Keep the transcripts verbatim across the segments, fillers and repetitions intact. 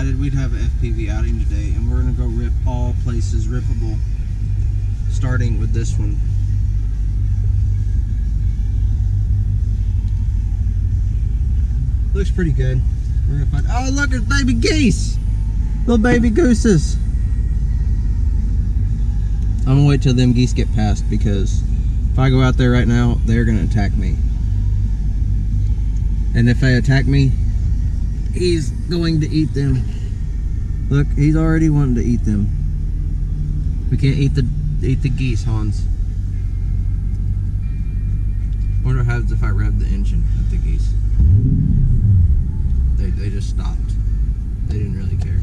decided we'd have an F P V outing today, and we're going to go rip all places rippable, starting with this one. Looks pretty good. We're going to find... Oh, look, there's baby geese! Little baby gooses! I'm going to wait till them geese get past, because if I go out there right now, they're going to attack me. And if they attack me, he's going to eat them. Look, he's already wanting to eat them. We can't eat the eat the geese, Hans. I wonder what happens if I rev the engine at the geese. They, they just stopped. They didn't really care.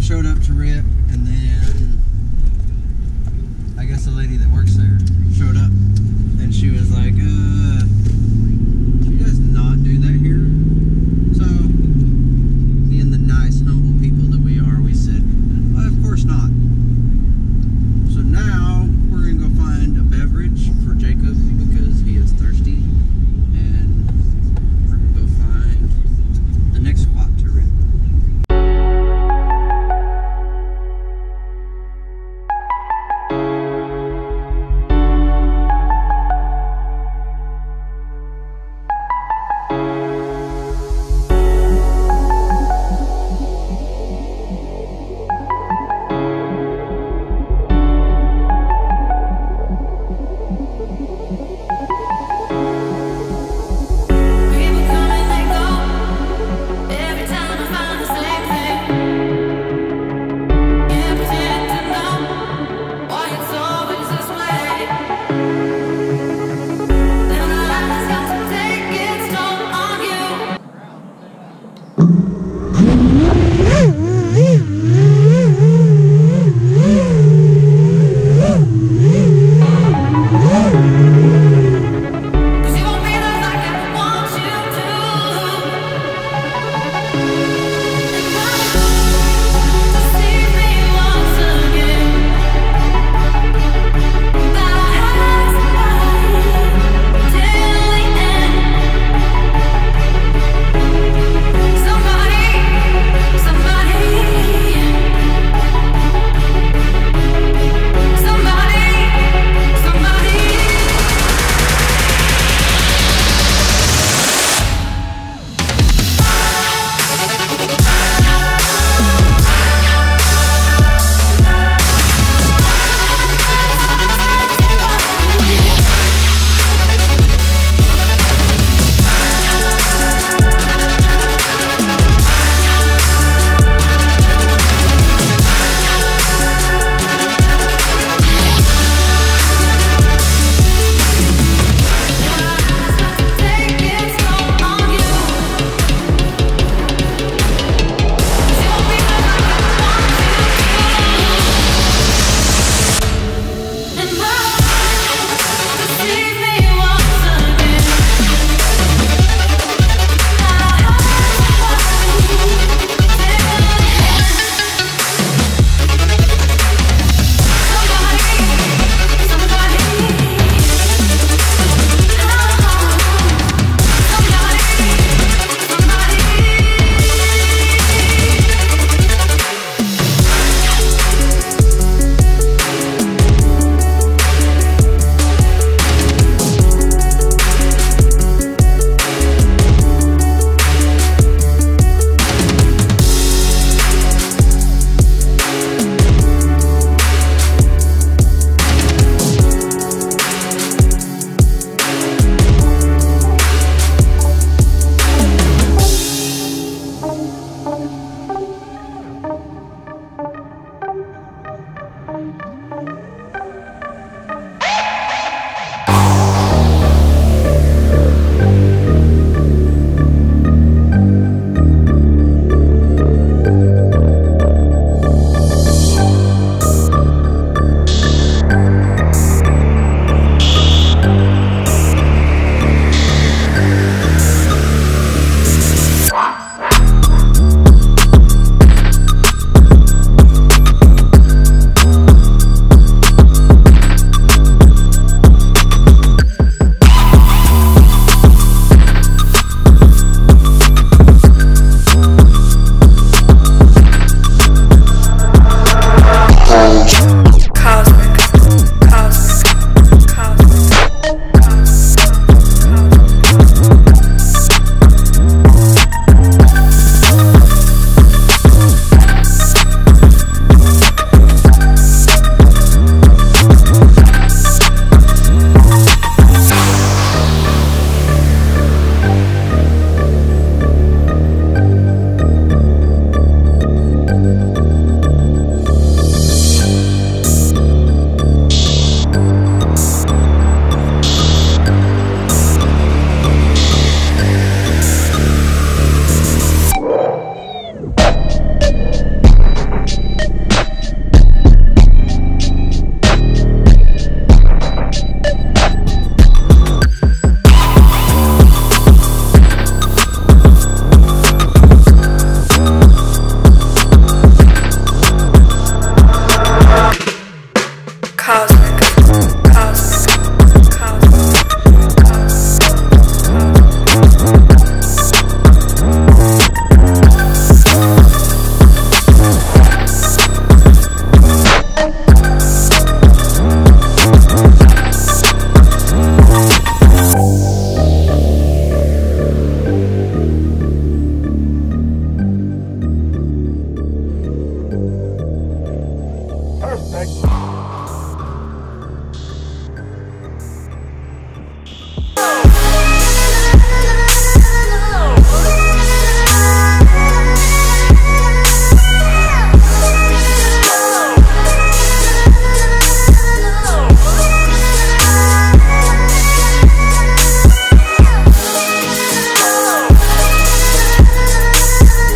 Showed up to rip, and then I guess the lady that works there showed up, and she was